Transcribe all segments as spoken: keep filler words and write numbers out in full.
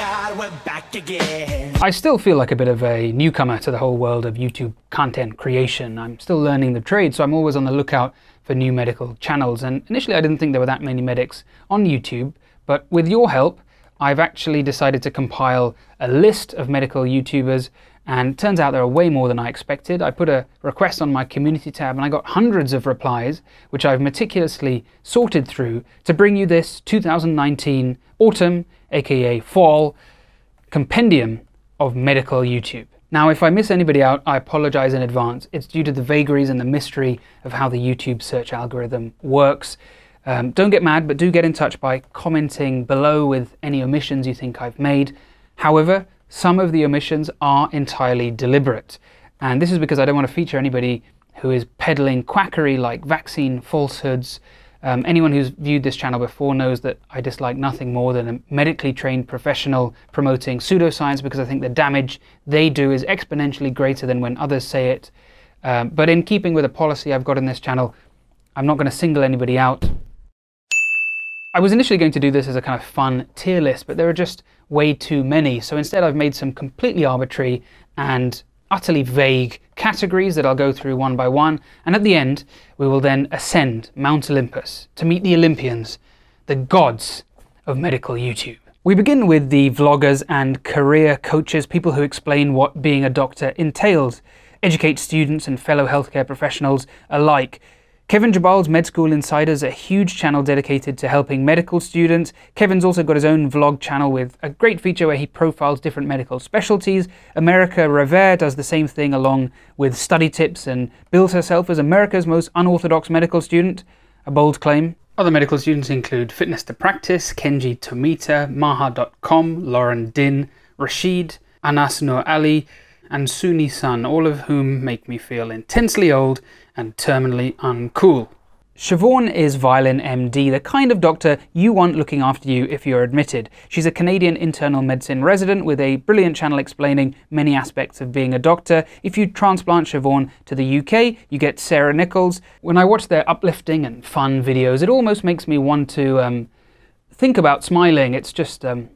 God, we're back again. I still feel like a bit of a newcomer to the whole world of YouTube content creation. I'm still learning the trade, so I'm always on the lookout for new medical channels. And initially, I didn't think there were that many medics on YouTube, but with your help, I've actually decided to compile a list of medical YouTubers, and turns out there are way more than I expected. I put a request on my community tab and I got hundreds of replies, which I've meticulously sorted through to bring you this two thousand nineteen autumn, aka fall, compendium of medical YouTube. Now, if I miss anybody out, I apologize in advance. It's due to the vagaries and the mystery of how the YouTube search algorithm works. Um, don't get mad, but do get in touch by commenting below with any omissions you think I've made. However, some of the omissions are entirely deliberate. And this is because I don't want to feature anybody who is peddling quackery like vaccine falsehoods. Um, anyone who's viewed this channel before knows that I dislike nothing more than a medically trained professional promoting pseudoscience, because I think the damage they do is exponentially greater than when others say it. Um, but in keeping with a policy I've got in this channel, I'm not going to single anybody out. I was initially going to do this as a kind of fun tier list, but there are just way too many. So instead I've made some completely arbitrary and utterly vague categories that I'll go through one by one. And at the end, we will then ascend Mount Olympus to meet the Olympians, the gods of medical YouTube. We begin with the vloggers and career coaches, people who explain what being a doctor entails, educate students and fellow healthcare professionals alike. Kevin Jabal's Med School Insiders, a huge channel dedicated to helping medical students. Kevin's also got his own vlog channel with a great feature where he profiles different medical specialties. America Revere does the same thing along with study tips and bills herself as America's most unorthodox medical student, a bold claim. Other medical students include Fitness to Practice, Kenji Tomita, Maha dot com, Lauren Din, Rashid, Anas Noor Ali, and S U N Y Sun, all of whom make me feel intensely old and terminally uncool. Siobhan is Violin M D, the kind of doctor you want looking after you if you're admitted. She's a Canadian internal medicine resident with a brilliant channel explaining many aspects of being a doctor. If you transplant Siobhan to the U K, you get Sarah Nichols. When I watch their uplifting and fun videos, it almost makes me want to um, think about smiling. It's just um,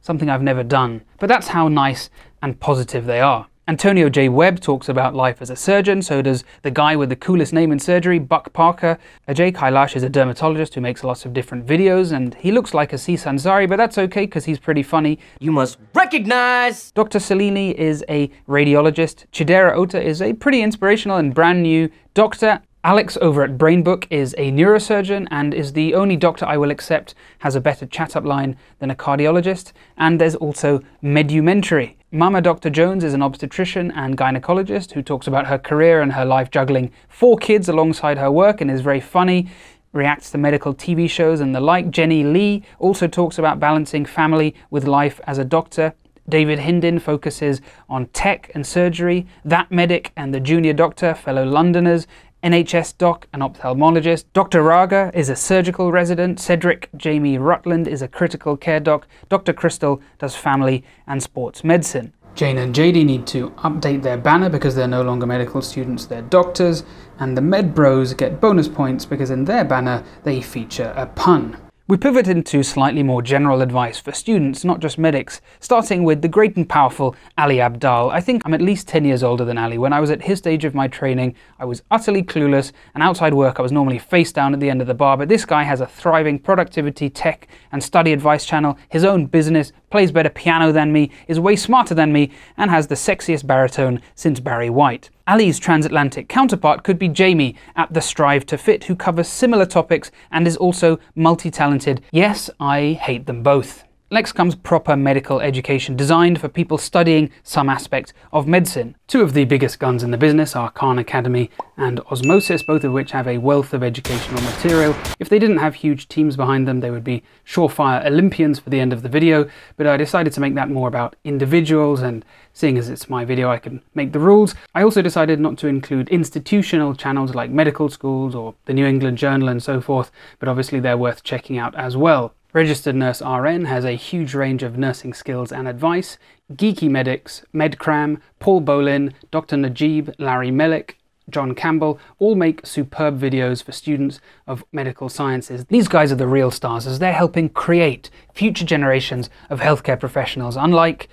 something I've never done. But that's how nice and positive they are. Antonio J. Webb talks about life as a surgeon, so does the guy with the coolest name in surgery, Buck Parker. Ajay Kailash is a dermatologist who makes lots of different videos, and he looks like a C. Sanzari, but that's okay because he's pretty funny. You must recognize! Doctor Cellini is a radiologist. Chidera Ota is a pretty inspirational and brand new doctor. Alex over at Brainbook is a neurosurgeon and is the only doctor I will accept has a better chat-up line than a cardiologist. And there's also Medumentary. Mama Doctor Jones is an obstetrician and gynecologist who talks about her career and her life juggling four kids alongside her work and is very funny, reacts to medical T V shows and the like. Jenny Lee also talks about balancing family with life as a doctor. David Hindin focuses on tech and surgery. That Medic and the Junior Doctor, fellow Londoners. N H S Doc, an ophthalmologist. Doctor Raga is a surgical resident. Cedric Jamie Rutland is a critical care doc. Doctor Crystal does family and sports medicine. Jane and J D need to update their banner because they're no longer medical students, they're doctors. And the Med Bros get bonus points because in their banner they feature a pun. We pivot into slightly more general advice for students, not just medics, starting with the great and powerful Ali Abdaal. I think I'm at least ten years older than Ali. When I was at his stage of my training, I was utterly clueless, and outside work I was normally face down at the end of the bar, but this guy has a thriving productivity, tech, and study advice channel, his own business, plays better piano than me, is way smarter than me, and has the sexiest baritone since Barry White. Ali's transatlantic counterpart could be Jamie at The Strive to Fit, who covers similar topics and is also multi-talented. Yes, I hate them both. Next comes proper medical education, designed for people studying some aspect of medicine. Two of the biggest guns in the business are Khan Academy and Osmosis, both of which have a wealth of educational material. If they didn't have huge teams behind them, they would be surefire Olympians for the end of the video, but I decided to make that more about individuals, and seeing as it's my video, I can make the rules. I also decided not to include institutional channels like medical schools or the New England Journal and so forth, but obviously they're worth checking out as well. Registered Nurse R N has a huge range of nursing skills and advice. Geeky Medics, MedCram, Paul Bolin, Doctor Najib, Larry Mellick, John Campbell, all make superb videos for students of medical sciences. These guys are the real stars, as they're helping create future generations of healthcare professionals, unlike,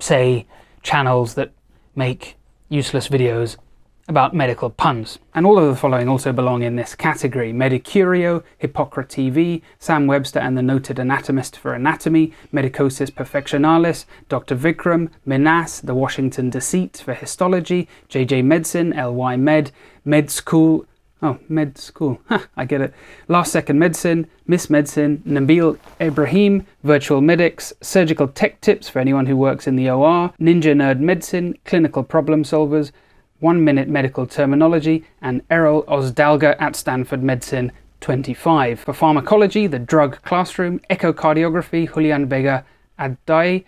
say, channels that make useless videos about medical puns. And all of the following also belong in this category: Medicurio, Hippocra T V, Sam Webster and the Noted Anatomist for Anatomy, Medicosis Perfectionalis, Doctor Vikram, Minas, The Washington Deceit for Histology, J J Medicine, L Y Med, Med School, oh, Med School, ha, I get it, Last Second Medicine, Miss Medicine, Nabil Ibrahim, Virtual Medics, Surgical Tech Tips for anyone who works in the O R, Ninja Nerd Medicine, Clinical Problem Solvers, One Minute Medical Terminology, and Errol Ozdalga at Stanford Medicine twenty-five. For pharmacology, the Drug Classroom, Echocardiography, Julian Vega Addai,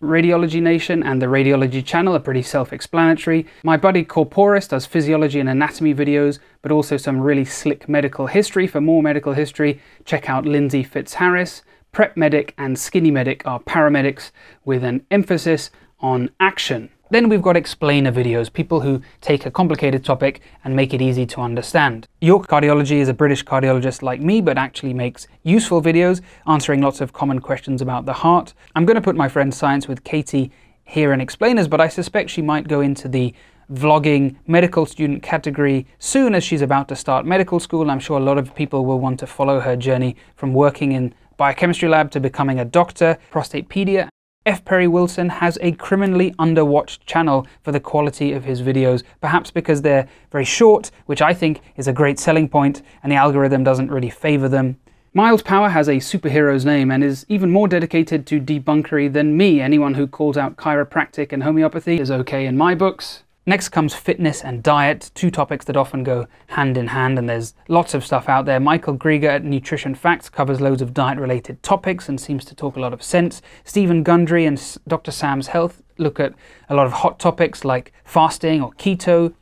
Radiology Nation and the Radiology Channel are pretty self-explanatory. My buddy Corporus does physiology and anatomy videos, but also some really slick medical history. For more medical history, check out Lindsay Fitzharris. Prep Medic and Skinny Medic are paramedics with an emphasis on action. Then we've got explainer videos, people who take a complicated topic and make it easy to understand. York Cardiology is a British cardiologist like me, but actually makes useful videos answering lots of common questions about the heart. I'm going to put my friend Science with Katie here in explainers, but I suspect she might go into the vlogging medical student category soon, as she's about to start medical school. I'm sure a lot of people will want to follow her journey from working in biochemistry lab to becoming a doctor. Prostatepedia. F. Perry Wilson has a criminally underwatched channel for the quality of his videos, perhaps because they're very short, which I think is a great selling point, and the algorithm doesn't really favor them. Miles Power has a superhero's name and is even more dedicated to debunkery than me. Anyone who calls out chiropractic and homeopathy is okay in my books. Next comes fitness and diet, two topics that often go hand in hand, and there's lots of stuff out there. Michael Grieger at Nutrition Facts covers loads of diet-related topics and seems to talk a lot of sense. Stephen Gundry and Doctor Sam's Health look at a lot of hot topics like fasting or keto.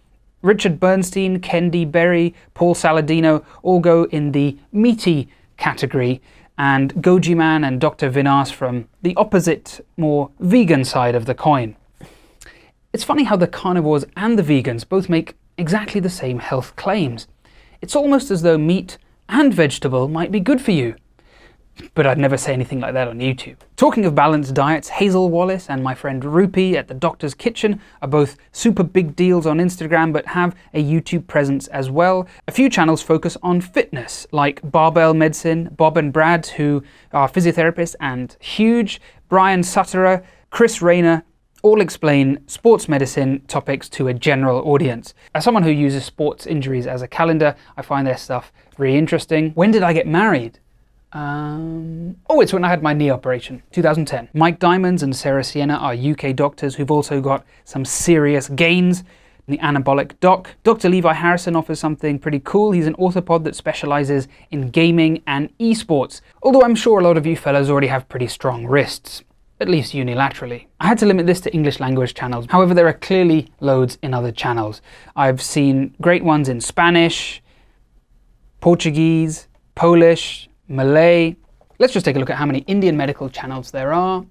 Richard Bernstein, Kendi Berry, Paul Saladino all go in the meaty category, and Goji Man and Doctor Vinas from the opposite, more vegan side of the coin. It's funny how the carnivores and the vegans both make exactly the same health claims. It's almost as though meat and vegetable might be good for you. But I'd never say anything like that on YouTube. Talking of balanced diets, Hazel Wallace and my friend Rupi at The Doctor's Kitchen are both super big deals on Instagram, but have a YouTube presence as well. A few channels focus on fitness, like Barbell Medicine, Bob and Brad, who are physiotherapists and huge, Brian Sutterer, Chris Rayner, all explain sports medicine topics to a general audience. As someone who uses sports injuries as a calendar, I find their stuff really interesting. When did I get married? Um, oh, it's when I had my knee operation, two thousand ten. Mike Diamonds and Sarah Sienna are U K doctors who've also got some serious gains. The Anabolic Doc. Doctor Levi Harrison offers something pretty cool. He's an orthopod that specializes in gaming and esports, although I'm sure a lot of you fellas already have pretty strong wrists. At least unilaterally. I had to limit this to English language channels. However, there are clearly loads in other channels. I've seen great ones in Spanish, Portuguese, Polish, Malay. Let's just take a look at how many Indian medical channels there are.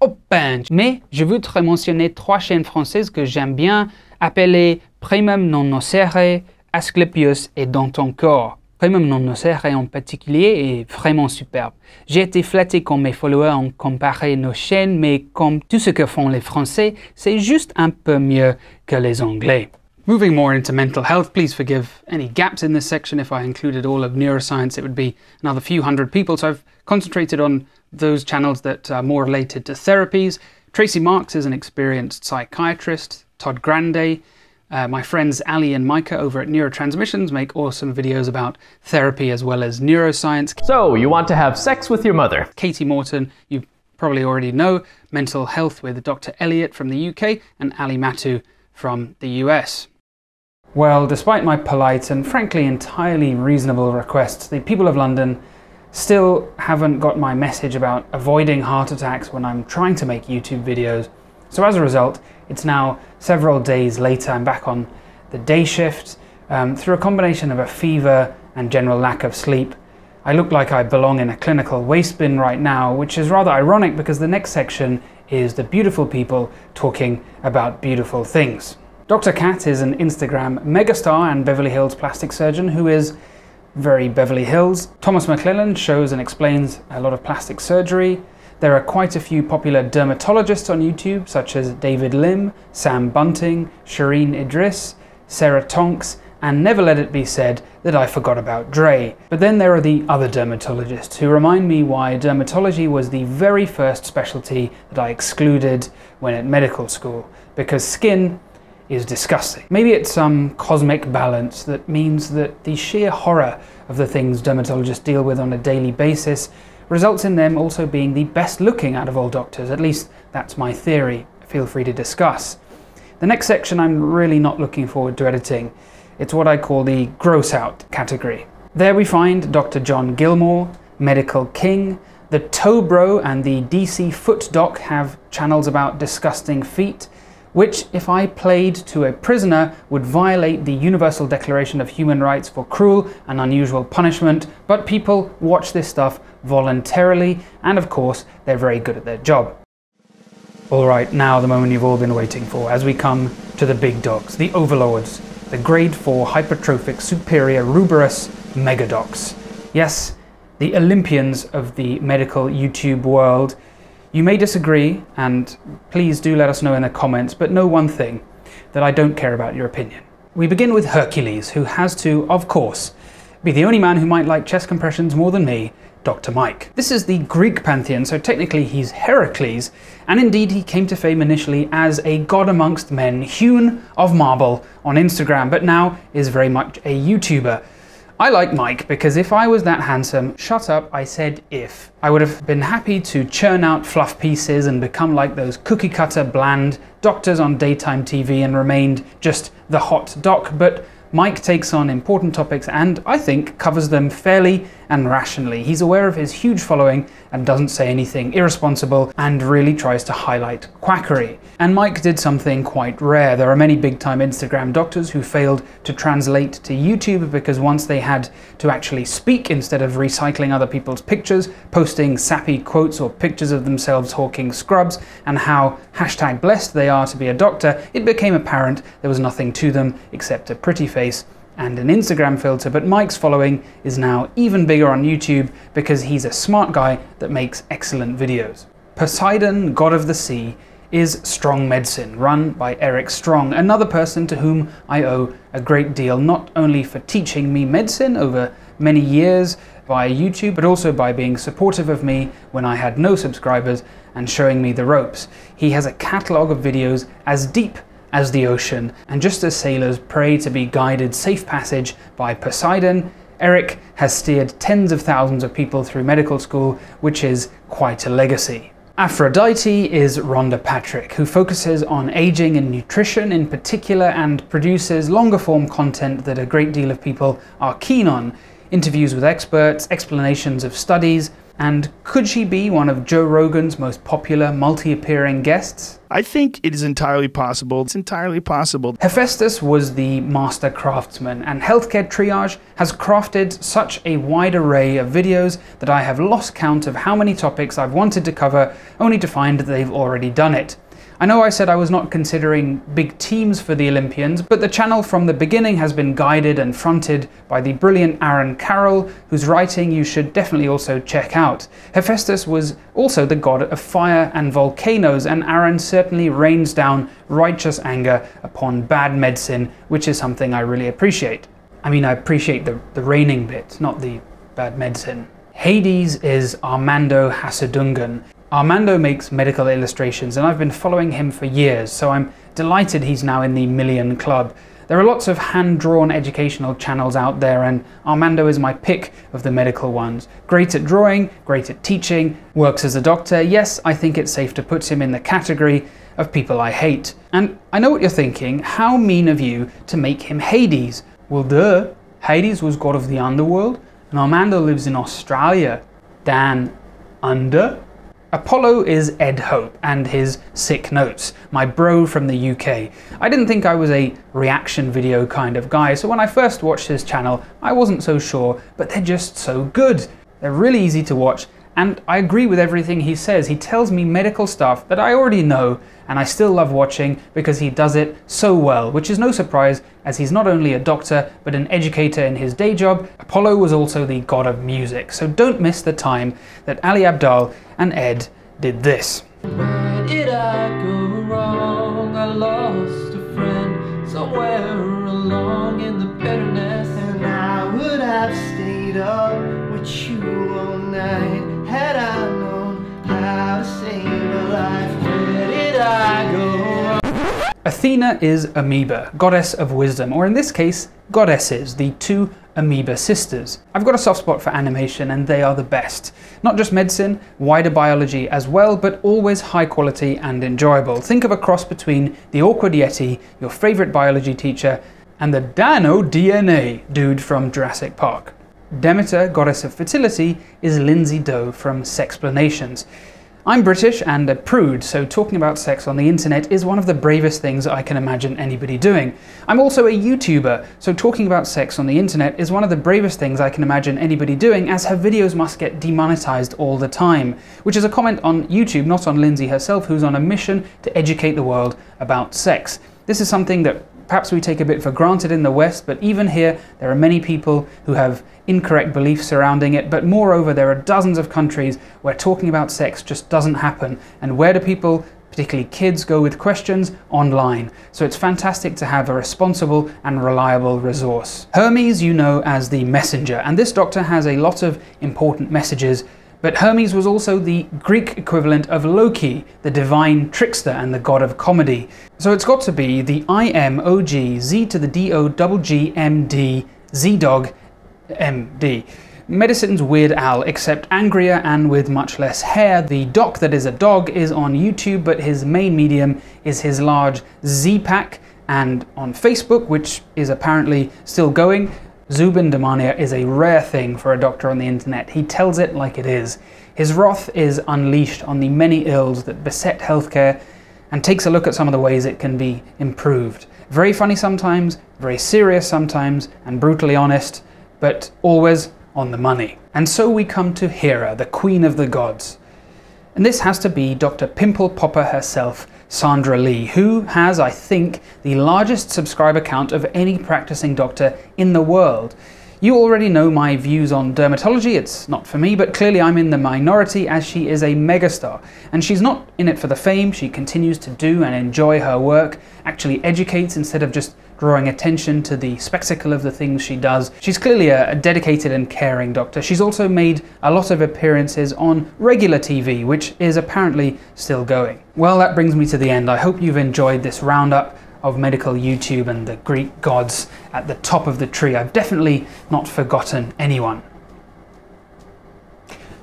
Oh ben! Mais je voudrais mentionner trois chaînes françaises que j'aime bien, appelées Primum non nocere, Asclepios et Dans ton corps. Primum non nocere en particulier est vraiment superbe. J'ai été flatté quand mes followers ont comparé nos chaînes, mais comme tout ce que font les Français, c'est juste un peu mieux que les Anglais. Moving more into mental health, please forgive any gaps in this section. If I included all of neuroscience, it would be another few hundred people, so I've concentrated on those channels that are more related to therapies. Tracy Marks is an experienced psychiatrist, Todd Grande. Uh, my friends Ali and Micah over at Neurotransmissions make awesome videos about therapy as well as neuroscience. So, you want to have sex with your mother. Katie Morton, you probably already know, mental health with Doctor Elliot from the U K and Ali Matu from the U S. Well, despite my polite and frankly entirely reasonable requests, the people of London still haven't got my message about avoiding heart attacks when I'm trying to make YouTube videos. So as a result, it's now several days later. I'm back on the day shift. Um, through a combination of a fever and general lack of sleep, I look like I belong in a clinical waste bin right now, which is rather ironic because the next section is the beautiful people talking about beautiful things. Doctor Cat is an Instagram megastar and Beverly Hills plastic surgeon who is very Beverly Hills. Thomas McClellan shows and explains a lot of plastic surgery. There are quite a few popular dermatologists on YouTube, such as David Lim, Sam Bunting, Shireen Idris, Sarah Tonks, and never let it be said that I forgot about Dre. But then there are the other dermatologists who remind me why dermatology was the very first specialty that I excluded when at medical school, because skin is disgusting. Maybe it's some cosmic balance that means that the sheer horror of the things dermatologists deal with on a daily basis results in them also being the best looking out of all doctors. At least that's my theory. Feel free to discuss. The next section I'm really not looking forward to editing. It's what I call the gross out category. There we find Doctor John Gilmore, Medical King, the Toe Bro and the D C Foot Doc have channels about disgusting feet, which if I played to a prisoner would violate the Universal Declaration of Human Rights for cruel and unusual punishment, but people watch this stuff voluntarily and of course they're very good at their job. Alright, now the moment you've all been waiting for as we come to the big dogs, the overlords, the grade four hypertrophic superior ruberous megadocs. Yes, the Olympians of the medical YouTube world. You may disagree, and please do let us know in the comments, but know one thing, that I don't care about your opinion. We begin with Hercules, who has to, of course, be the only man who might like chest compressions more than me, Doctor Mike. This is the Greek pantheon, so technically he's Heracles, and indeed he came to fame initially as a god amongst men, hewn of marble on Instagram, but now is very much a YouTuber. I like Mike because if I was that handsome, shut up, I said if. I would have been happy to churn out fluff pieces and become like those cookie cutter bland doctors on daytime T V and remained just the hot doc, but Mike takes on important topics and, I think, covers them fairly and rationally. He's aware of his huge following and doesn't say anything irresponsible and really tries to highlight quackery. And Mike did something quite rare. There are many big-time Instagram doctors who failed to translate to YouTube because once they had to actually speak instead of recycling other people's pictures, posting sappy quotes or pictures of themselves hawking scrubs, and how hashtag blessed they are to be a doctor, it became apparent there was nothing to them except a pretty face and an Instagram filter, but Mike's following is now even bigger on YouTube because he's a smart guy that makes excellent videos. Poseidon, God of the Sea, is Strong Medicine, run by Eric Strong, another person to whom I owe a great deal, not only for teaching me medicine over many years via YouTube, but also by being supportive of me when I had no subscribers and showing me the ropes. He has a catalogue of videos as deep as the ocean, and just as sailors pray to be guided safe passage by Poseidon, Eric has steered tens of thousands of people through medical school, which is quite a legacy. Aphrodite is Rhonda Patrick, who focuses on aging and nutrition in particular and produces longer form content that a great deal of people are keen on. Interviews with experts, explanations of studies, and could she be one of Joe Rogan's most popular multi-appearing guests? I think it is entirely possible. It's entirely possible. Hephaestus was the master craftsman, and Healthcare Triage has crafted such a wide array of videos that I have lost count of how many topics I've wanted to cover, only to find that they've already done it. I know I said I was not considering big teams for the Olympians, but the channel from the beginning has been guided and fronted by the brilliant Aaron Carroll, whose writing you should definitely also check out. Hephaestus was also the god of fire and volcanoes, and Aaron certainly rains down righteous anger upon bad medicine, which is something I really appreciate. I mean, I appreciate the, the raining bit, not the bad medicine. Hades is Armando Hasadungan. Armando makes medical illustrations, and I've been following him for years, so I'm delighted he's now in the million club. There are lots of hand-drawn educational channels out there, and Armando is my pick of the medical ones. Great at drawing, great at teaching, works as a doctor. Yes, I think it's safe to put him in the category of people I hate. And I know what you're thinking, how mean of you to make him Hades? Well, duh. Hades was god of the underworld, and Armando lives in Australia. Dan under? Apollo is Ed Hope and his sick notes, my bro from the U K. I didn't think I was a reaction video kind of guy, so when I first watched his channel, I wasn't so sure, but they're just so good. They're really easy to watch And I agree with everything he says. He tells me medical stuff that I already know, and I still love watching because he does it so well, which is no surprise as he's not only a doctor, but an educator in his day job. Apollo was also the god of music, so don't miss the time that Ali Abdaal and Ed did this. Where did I go wrong? I lost a friend somewhere along in the bitterness, and I would have stayed up with you all night. Had I known how to save a life, where did I go? Athena is Amoeba, goddess of wisdom, or in this case, goddesses, the two Amoeba sisters. I've got a soft spot for animation and they are the best. Not just medicine, wider biology as well, but always high quality and enjoyable. Think of a cross between The Awkward Yeti, your favorite biology teacher, and the Dino D N A dude from Jurassic Park. Demeter, goddess of fertility, is Lindsay Doe from Sexplanations. I'm British and a prude, so talking about sex on the internet is one of the bravest things I can imagine anybody doing. I'm also a YouTuber, so talking about sex on the internet is one of the bravest things I can imagine anybody doing, as her videos must get demonetized all the time, which is a comment on YouTube, not on Lindsay herself, who's on a mission to educate the world about sex. This is something that perhaps we take a bit for granted in the West, but even here there are many people who have incorrect beliefs surrounding it, but moreover there are dozens of countries where talking about sex just doesn't happen. And where do people, particularly kids, go with questions? Online. So it's fantastic to have a responsible and reliable resource. Hermes you know as the messenger, and this doctor has a lot of important messages. But Hermes was also the Greek equivalent of Loki, the divine trickster and the god of comedy. So it's got to be the I M O G Z to the D O G G M D Z dog M D. Medicine's Weird Al, except angrier and with much less hair. The doc that is a dog is on YouTube, but his main medium is his large Z-pack, and on Facebook, which is apparently still going, Zubindamania is a rare thing for a doctor on the internet. He tells it like it is. His wrath is unleashed on the many ills that beset healthcare and takes a look at some of the ways it can be improved. Very funny sometimes, very serious sometimes, and brutally honest, but always on the money. And so we come to Hera, the queen of the gods. And this has to be Doctor Pimple Popper herself, Sandra Lee, who has, I think, the largest subscriber count of any practicing doctor in the world. You already know my views on dermatology, it's not for me, but clearly I'm in the minority as she is a megastar. And she's not in it for the fame, she continues to do and enjoy her work, actually educates instead of just drawing attention to the spectacle of the things she does. She's clearly a, a dedicated and caring doctor. She's also made a lot of appearances on regular T V, which is apparently still going. Well, that brings me to the end. I hope you've enjoyed this roundup of medical YouTube and the Greek gods at the top of the tree. I've definitely not forgotten anyone.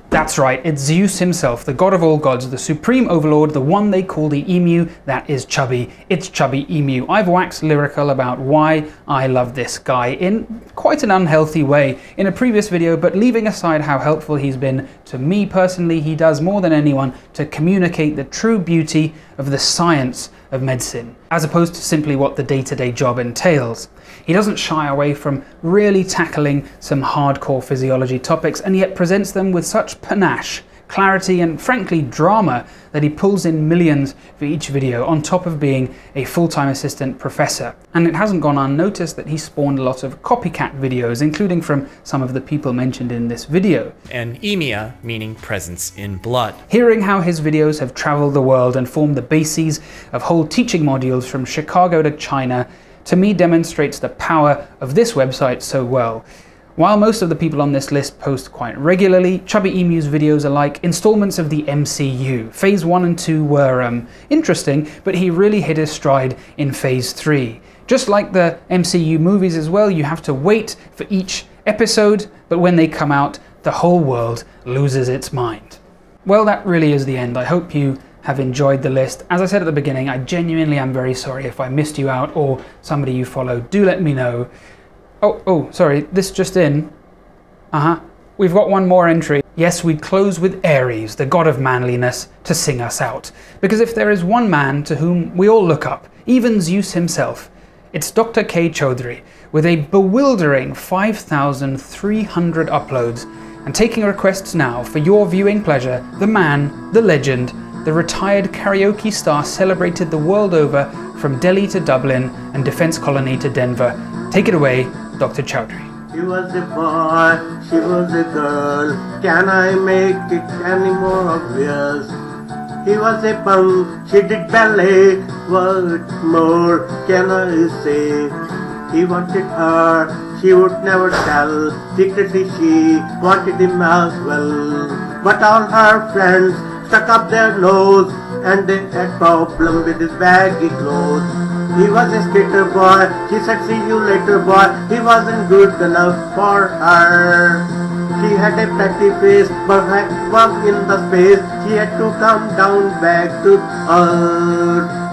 That's right, it's Zeus himself, the god of all gods, the supreme overlord, the one they call the emu, that is Chubby. It's Chubby Emu. I've waxed lyrical about why I love this guy in quite an unhealthy way in a previous video, but leaving aside how helpful he's been to me personally, he does more than anyone to communicate the true beauty of the science of medicine, as opposed to simply what the day-to-day job entails. He doesn't shy away from really tackling some hardcore physiology topics, and yet presents them with such panache, clarity, and frankly drama that he pulls in millions for each video, on top of being a full-time assistant professor. And it hasn't gone unnoticed that he spawned a lot of copycat videos, including from some of the people mentioned in this video. And emia, meaning presence in blood. Hearing how his videos have traveled the world and formed the bases of whole teaching modules from Chicago to China, to me demonstrates the power of this website so well. While most of the people on this list post quite regularly, Chubby Emu's videos are like installments of the M C U. Phase one and two were um, interesting, but he really hit his stride in Phase three. Just like the M C U movies as well, you have to wait for each episode, but when they come out, the whole world loses its mind. Well, that really is the end. I hope you have enjoyed the list. As I said at the beginning, I genuinely am very sorry if I missed you out or somebody you follow. Do let me know. Oh, oh, sorry, this just in. Uh-huh. We've got one more entry. Yes, we close with Ares, the god of manliness, to sing us out. Because if there is one man to whom we all look up, even Zeus himself, it's Doctor K Chaudhry, with a bewildering five thousand three hundred uploads and taking requests now for your viewing pleasure, the man, the legend, the retired karaoke star celebrated the world over from Delhi to Dublin and Defence Colony to Denver. Take it away, Doctor Chowdhury. She was a boy, she was a girl, can I make it any more obvious? He was a punk, she did ballet, what more can I say? He wanted her, she would never tell, secretly she wanted him as well. But all her friends stuck up their nose and they had problem with his baggy clothes. He was a skater boy, she said see you later boy, he wasn't good enough for her. She had a pretty face, but had bump in the space, she had to come down back to earth.